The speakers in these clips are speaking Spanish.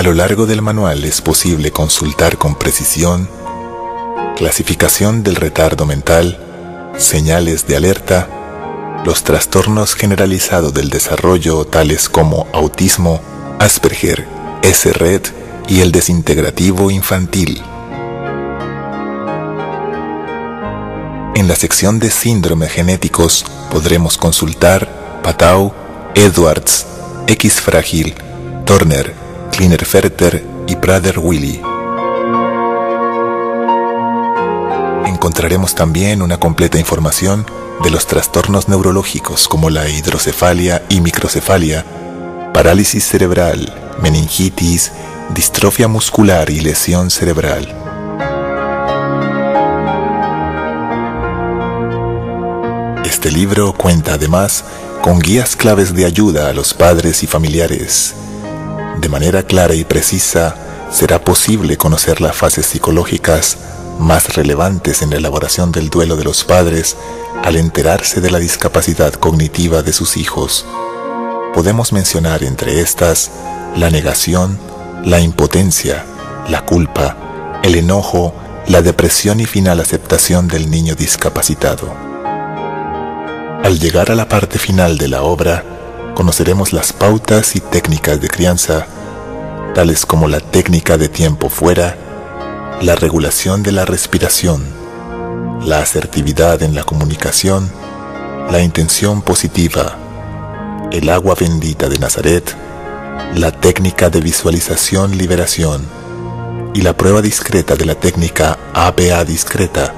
A lo largo del manual es posible consultar con precisión clasificación del retardo mental, señales de alerta, los trastornos generalizados del desarrollo tales como autismo, Asperger, SRED y el desintegrativo infantil. En la sección de síndromes genéticos podremos consultar Patau, Edwards, X-Frágil, Turner, Klinefelter y Prader-Willi. Encontraremos también una completa información de los trastornos neurológicos como la hidrocefalia y microcefalia, parálisis cerebral, meningitis, distrofia muscular y lesión cerebral. Este libro cuenta además con guías claves de ayuda a los padres y familiares. De manera clara y precisa, será posible conocer las fases psicológicas más relevantes en la elaboración del duelo de los padres al enterarse de la discapacidad cognitiva de sus hijos. Podemos mencionar entre estas la negación, la impotencia, la culpa, el enojo, la depresión y final aceptación del niño discapacitado. Al llegar a la parte final de la obra, conoceremos las pautas y técnicas de crianza, tales como la técnica de tiempo fuera, la regulación de la respiración, la asertividad en la comunicación, la intención positiva, el agua bendita de Nazaret, la técnica de visualización-liberación y la prueba discreta de la técnica ABA discreta,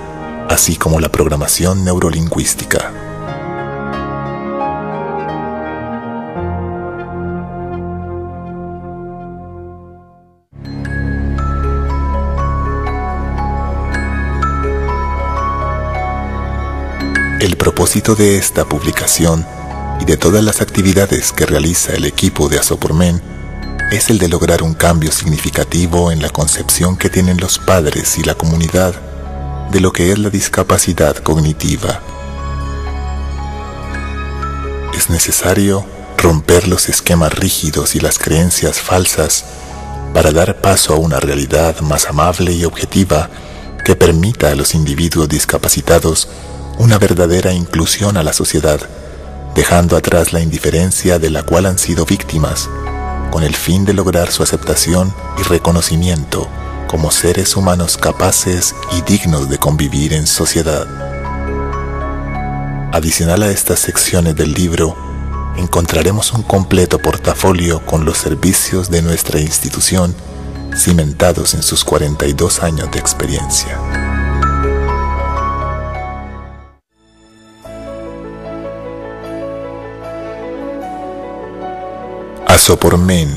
así como la programación neurolingüística. El propósito de esta publicación y de todas las actividades que realiza el equipo de Asopormen es el de lograr un cambio significativo en la concepción que tienen los padres y la comunidad de lo que es la discapacidad cognitiva. Es necesario romper los esquemas rígidos y las creencias falsas para dar paso a una realidad más amable y objetiva que permita a los individuos discapacitados una verdadera inclusión a la sociedad, dejando atrás la indiferencia de la cual han sido víctimas, con el fin de lograr su aceptación y reconocimiento como seres humanos capaces y dignos de convivir en sociedad. Adicional a estas secciones del libro, encontraremos un completo portafolio con los servicios de nuestra institución, cimentados en sus 42 años de experiencia. Asopormen.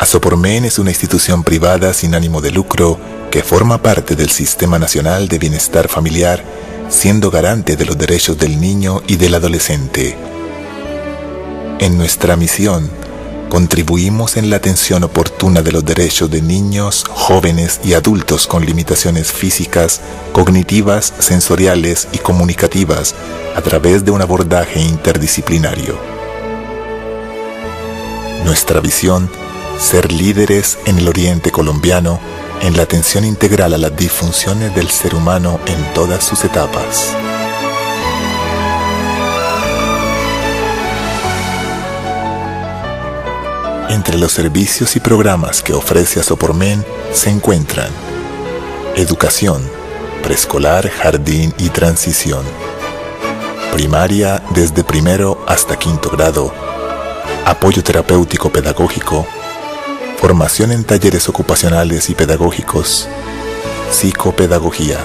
Asopormen es una institución privada sin ánimo de lucro que forma parte del Sistema Nacional de Bienestar Familiar, siendo garante de los derechos del niño y del adolescente. En nuestra misión, contribuimos en la atención oportuna de los derechos de niños, jóvenes y adultos con limitaciones físicas, cognitivas, sensoriales y comunicativas a través de un abordaje interdisciplinario. Nuestra visión, ser líderes en el oriente colombiano en la atención integral a las disfunciones del ser humano en todas sus etapas. Entre los servicios y programas que ofrece Asopormen se encuentran educación, preescolar, jardín y transición, primaria desde primero hasta quinto grado, apoyo terapéutico pedagógico, formación en talleres ocupacionales y pedagógicos, psicopedagogía.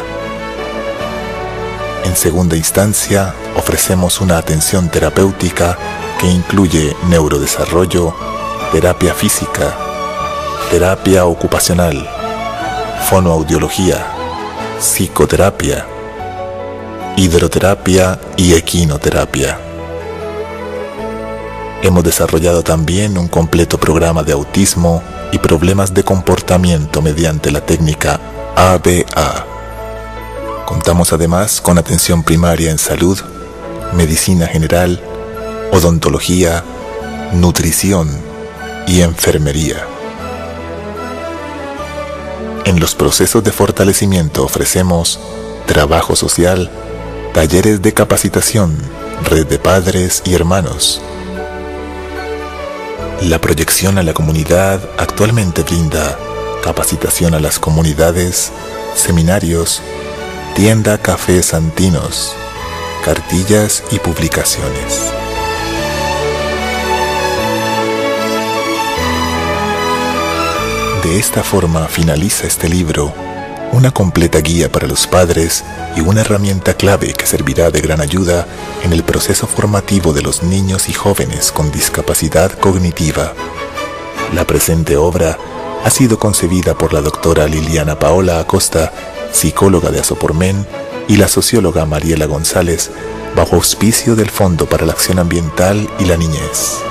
En segunda instancia, ofrecemos una atención terapéutica que incluye neurodesarrollo, terapia física, terapia ocupacional, fonoaudiología, psicoterapia, hidroterapia y equinoterapia. Hemos desarrollado también un completo programa de autismo y problemas de comportamiento mediante la técnica ABA. Contamos además con atención primaria en salud, medicina general, odontología, nutrición y enfermería. En los procesos de fortalecimiento ofrecemos trabajo social, talleres de capacitación, red de padres y hermanos. La proyección a la comunidad actualmente brinda capacitación a las comunidades, seminarios, tienda Café Santinos, cartillas y publicaciones. De esta forma finaliza este libro, una completa guía para los padres y una herramienta clave que servirá de gran ayuda en el proceso formativo de los niños y jóvenes con discapacidad cognitiva. La presente obra ha sido concebida por la doctora Liliana Paola Acosta, psicóloga de Asopormen, y la socióloga Mariela González, bajo auspicio del Fondo para la Acción Ambiental y la Niñez.